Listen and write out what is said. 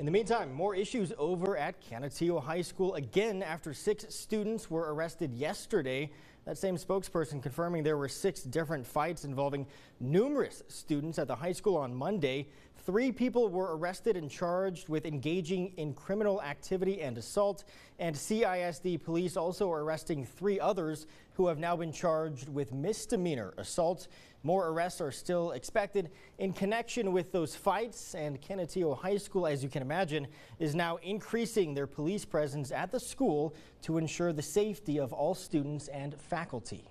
In the meantime, more issues over at Canutillo High School again after 6 students were arrested yesterday. That same spokesperson confirming there were 6 different fights involving numerous students at the high school on Monday. 3 people were arrested and charged with engaging in criminal activity and assault, and CISD police also arresting 3 others who have now been charged with misdemeanor assault. More arrests are still expected in connection with those fights, and Canutillo High School, as you can imagine, is now increasing their police presence at the school to ensure the safety of all students and faculty.